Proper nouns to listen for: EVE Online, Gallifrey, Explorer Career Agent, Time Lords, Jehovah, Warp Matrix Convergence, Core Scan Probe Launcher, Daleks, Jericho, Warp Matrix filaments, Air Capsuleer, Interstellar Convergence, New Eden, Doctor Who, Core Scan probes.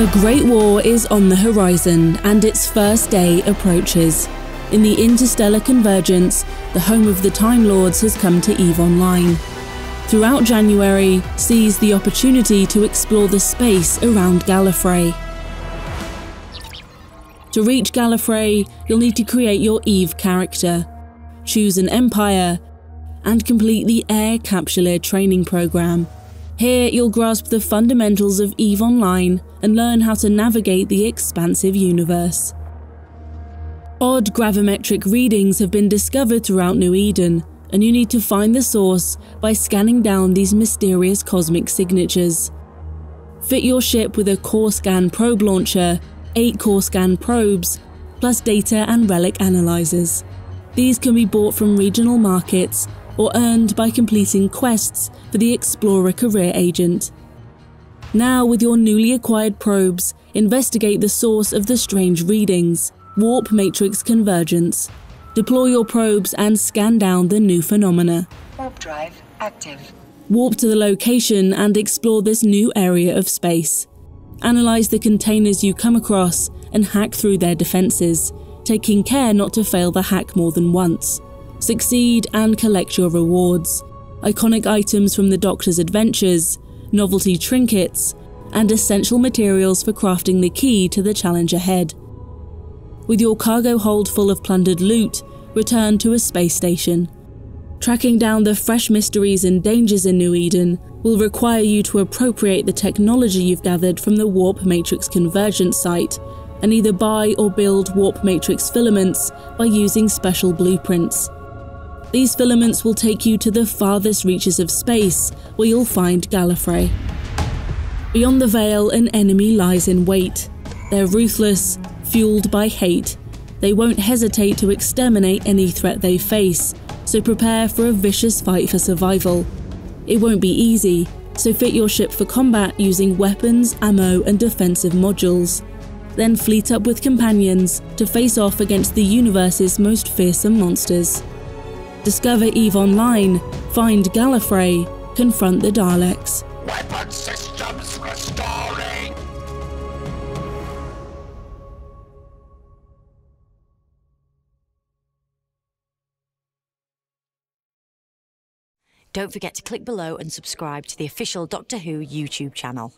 A great war is on the horizon, and its first day approaches. In the Interstellar Convergence, the home of the Time Lords has come to EVE Online. Throughout January, seize the opportunity to explore the space around Gallifrey. To reach Gallifrey, you'll need to create your EVE character, choose an empire, and complete the Air Capsuleer training program. Here you'll grasp the fundamentals of EVE Online and learn how to navigate the expansive universe. Odd gravimetric readings have been discovered throughout New Eden, and you need to find the source by scanning down these mysterious cosmic signatures. Fit your ship with a Core Scan probe launcher, 8 Core Scan probes, plus data and relic analyzers. These can be bought from regional markets or earned by completing quests for the Explorer Career Agent. Now, with your newly acquired probes, investigate the source of the strange readings, Warp Matrix Convergence. Deploy your probes and scan down the new phenomena. Warp drive active. Warp to the location and explore this new area of space. Analyze the containers you come across and hack through their defenses, taking care not to fail the hack more than once. Succeed and collect your rewards, iconic items from the Doctor's adventures, novelty trinkets, and essential materials for crafting the key to the challenge ahead. With your cargo hold full of plundered loot, return to a space station. Tracking down the fresh mysteries and dangers in New Eden will require you to appropriate the technology you've gathered from the Warp Matrix Convergence site, and either buy or build Warp Matrix filaments by using special blueprints. These filaments will take you to the farthest reaches of space, where you'll find Gallifrey. Beyond the veil, an enemy lies in wait. They're ruthless, fueled by hate. They won't hesitate to exterminate any threat they face, so prepare for a vicious fight for survival. It won't be easy, so fit your ship for combat using weapons, ammo, and defensive modules. Then fleet up with companions to face off against the universe's most fearsome monsters. Discover EVE Online, find Gallifrey, confront the Daleks. Weapon systems restoring! Don't forget to click below and subscribe to the official Doctor Who YouTube channel.